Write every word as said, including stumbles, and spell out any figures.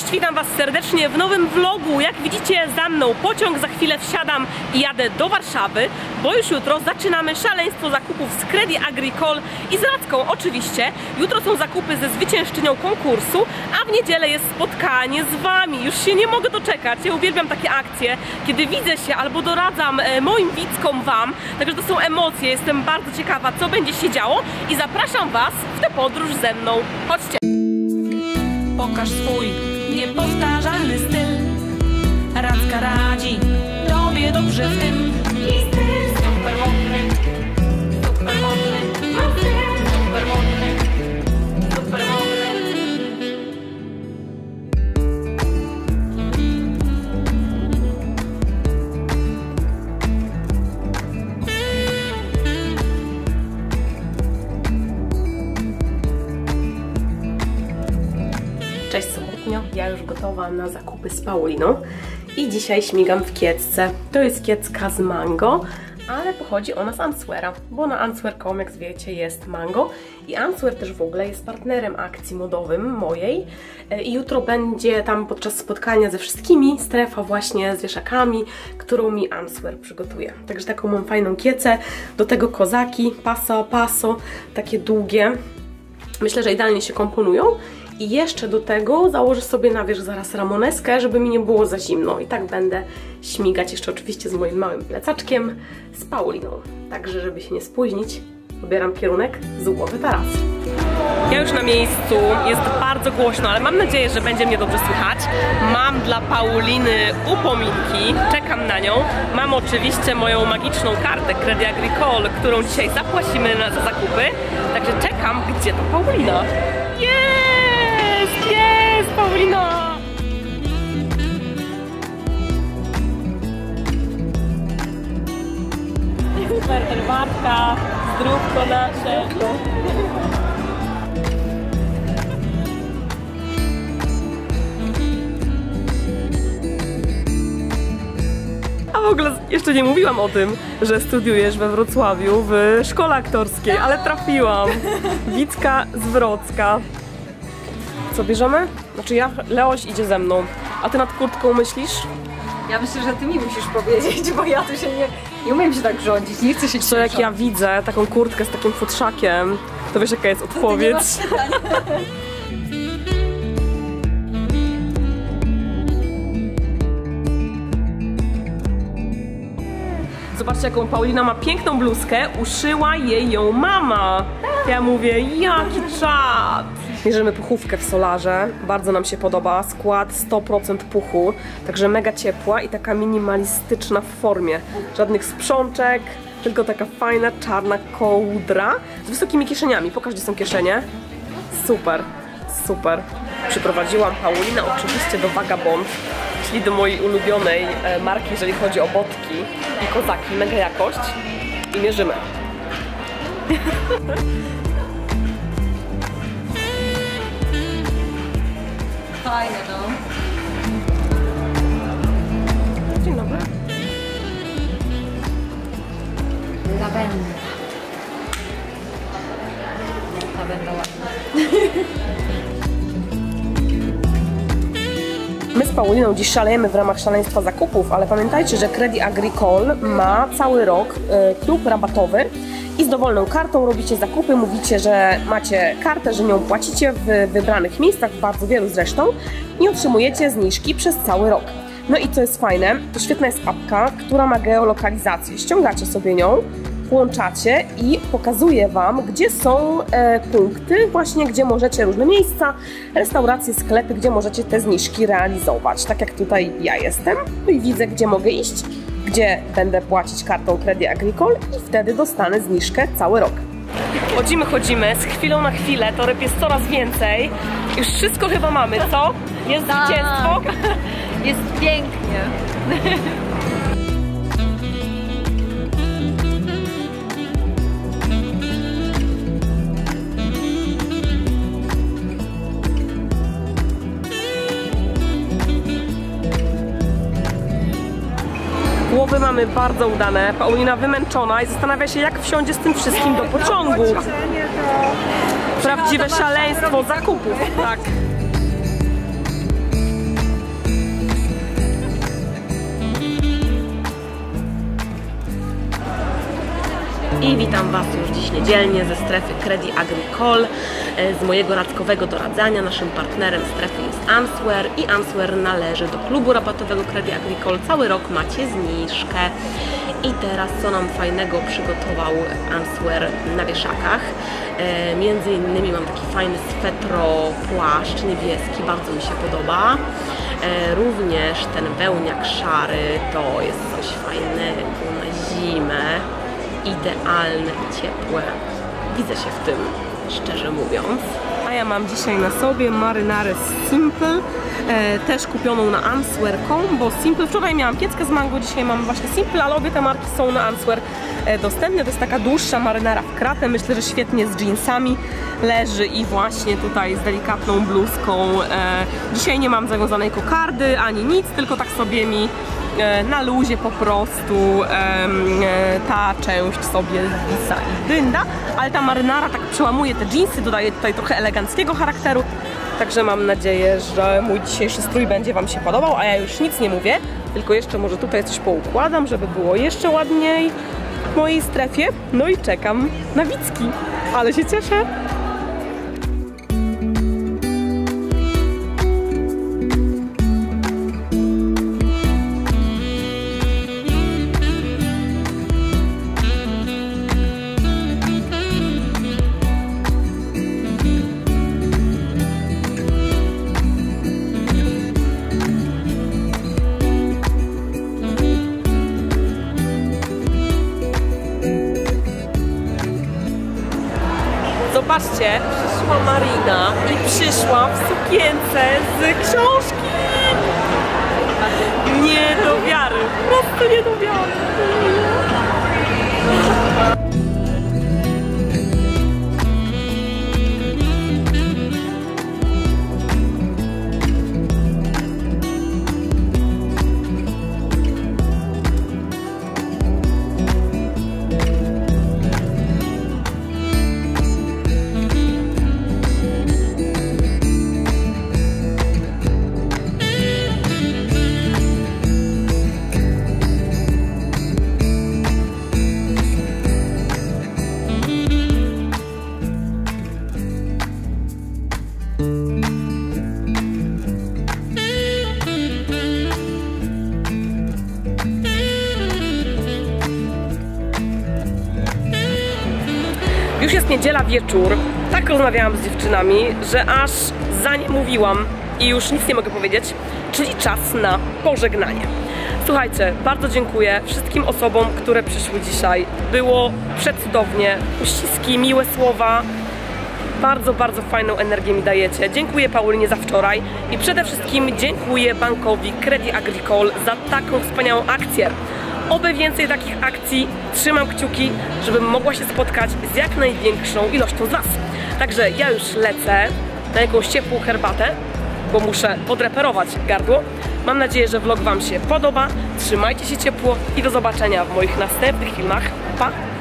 Cześć, witam Was serdecznie w nowym vlogu. Jak widzicie, za mną pociąg, za chwilę wsiadam i jadę do Warszawy, bo już jutro zaczynamy szaleństwo zakupów z Credit Agricole i z Radką oczywiście. Jutro są zakupy ze zwyciężczynią konkursu, a w niedzielę jest spotkanie z Wami. Już się nie mogę doczekać, ja uwielbiam takie akcje, kiedy widzę się albo doradzam moim widzkom Wam, także to są emocje, jestem bardzo ciekawa, co będzie się działo i zapraszam Was w tę podróż ze mną. Chodźcie! Pokaż swój niepowtarzalny styl. Radka radzi Tobie dobrze w tym. Super modny, super modny, super modny, super modny. Cześć, sobotnio. Ja już gotowa na zakupy z Pauliną i dzisiaj śmigam w kiecce. To jest kiecka z Mango, ale pochodzi ona z Answeara, bo na Answear kropka com, jak wiecie, jest Mango i Answear też w ogóle jest partnerem akcji modowym mojej i jutro będzie tam podczas spotkania ze wszystkimi strefa właśnie z wieszakami, którą mi Answear przygotuje. Także taką mam fajną kiecę, do tego kozaki, paso a paso, takie długie. Myślę, że idealnie się komponują. I jeszcze do tego założę sobie na wierzch zaraz ramoneskę, żeby mi nie było za zimno. I tak będę śmigać jeszcze oczywiście z moim małym plecaczkiem, z Pauliną. Także, żeby się nie spóźnić, wybieram kierunek Złoty Taras. Ja już na miejscu, jest bardzo głośno, ale mam nadzieję, że będzie mnie dobrze słychać. Mam dla Pauliny upominki, czekam na nią. Mam oczywiście moją magiczną kartę Credit Agricole, którą dzisiaj zapłacimy za zakupy. Także czekam, gdzie to Paulina. Yeah! Jest Paulina! Super herbatka, zdrówko nasze. A w ogóle jeszcze nie mówiłam o tym, że studiujesz we Wrocławiu w szkole aktorskiej, ale trafiłam. Wicka z Wrocka. Co bierzemy? Znaczy ja, Leoś idzie ze mną. A ty nad kurtką myślisz? Ja myślę, że ty mi musisz powiedzieć, bo ja tu się nie, nie umiem się tak rządzić, nie chcę się Co jak rząd. Ja widzę taką kurtkę z takim futrzakiem, to wiesz jaka jest odpowiedź. Zobaczcie, jaką Paulina ma piękną bluzkę, uszyła jej ją mama. Ja mówię, jaki czad! Mierzymy puchówkę w Solarze, bardzo nam się podoba, skład sto procent puchu, także mega ciepła i taka minimalistyczna w formie. Żadnych sprzączek, tylko taka fajna, czarna kołdra z wysokimi kieszeniami. Pokaż, gdzie są kieszenie. Super, super. Przyprowadziłam Paulinę oczywiście do Vagabond, czyli do mojej ulubionej marki, jeżeli chodzi o botki i kozaki, mega jakość. I mierzymy. Fajne, no. Dzień dobry. Lawenda. Lawenda ładna. My z Pauliną dziś szalejemy w ramach szaleństwa zakupów, ale pamiętajcie, że Credit Agricole ma cały rok klub rabatowy i z dowolną kartą robicie zakupy, mówicie, że macie kartę, że nią płacicie w wybranych miejscach, bardzo wielu zresztą, i otrzymujecie zniżki przez cały rok. No i co jest fajne, to świetna jest apka, która ma geolokalizację. Ściągacie sobie nią, włączacie i pokazuje Wam, gdzie są e, punkty, właśnie gdzie możecie różne miejsca, restauracje, sklepy, gdzie możecie te zniżki realizować. Tak jak tutaj ja jestem, no i widzę, gdzie mogę iść, gdzie będę płacić kartą Credit Agricole i wtedy dostanę zniżkę cały rok. Chodzimy, chodzimy, z chwilą na chwilę, toreb jest coraz więcej. Już wszystko chyba mamy, co? Jest zwycięstwo? Jest pięknie. Głowy mamy bardzo udane, Paulina wymęczona i zastanawia się, jak wsiądzie z tym wszystkim do pociągu. Prawdziwe szaleństwo zakupów, tak. i witam Was już dziś niedzielnie ze strefy Credit Agricole, z mojego radzkowego doradzania. Naszym partnerem strefy jest Answear i Answear należy do klubu rabatowego Credit Agricole. Cały rok macie zniżkę. I teraz co nam fajnego przygotował Answear na wieszakach. E, między innymi mam taki fajny swetro płaszcz niebieski, bardzo mi się podoba. E, również ten wełniak szary to jest coś fajnego na zimę, idealne i ciepłe. Widzę się w tym, szczerze mówiąc. A ja mam dzisiaj na sobie marynarę z Simple, e, też kupioną na Answear kropka com, bo Simple, wczoraj miałam kieckę z Mango, dzisiaj mam właśnie Simple, ale obie te marki są na Answear e, dostępne. To jest taka dłuższa marynara w kratę, myślę, że świetnie z jeansami leży i właśnie tutaj z delikatną bluzką. E, dzisiaj nie mam zawiązanej kokardy ani nic, tylko tak sobie mi e, na luzie po prostu e, ta część sobie wisa i dynda, ale ta marynara tak przełamuje te jeansy, dodaje tutaj trochę eleganckiego charakteru, także mam nadzieję, że mój dzisiejszy strój będzie Wam się podobał, a ja już nic nie mówię, tylko jeszcze może tutaj coś poukładam, żeby było jeszcze ładniej w mojej strefie, no i czekam na Wicki, ale się cieszę! Zobaczcie, przyszła Marina i przyszła w sukience z książki! Nie do wiary, po prostu nie do wiary! Już jest niedziela wieczór, tak rozmawiałam z dziewczynami, że aż za nie mówiłam i już nic nie mogę powiedzieć, czyli czas na pożegnanie. Słuchajcie, bardzo dziękuję wszystkim osobom, które przyszły dzisiaj. Było przecudownie, uściski, miłe słowa, bardzo, bardzo fajną energię mi dajecie. Dziękuję Paulinie za wczoraj i przede wszystkim dziękuję bankowi Credit Agricole za taką wspaniałą akcję. Oby więcej takich akcji, trzymam kciuki, żebym mogła się spotkać z jak największą ilością z Was. Także ja już lecę na jakąś ciepłą herbatę, bo muszę podreperować gardło. Mam nadzieję, że vlog Wam się podoba, trzymajcie się ciepło i do zobaczenia w moich następnych filmach. Pa!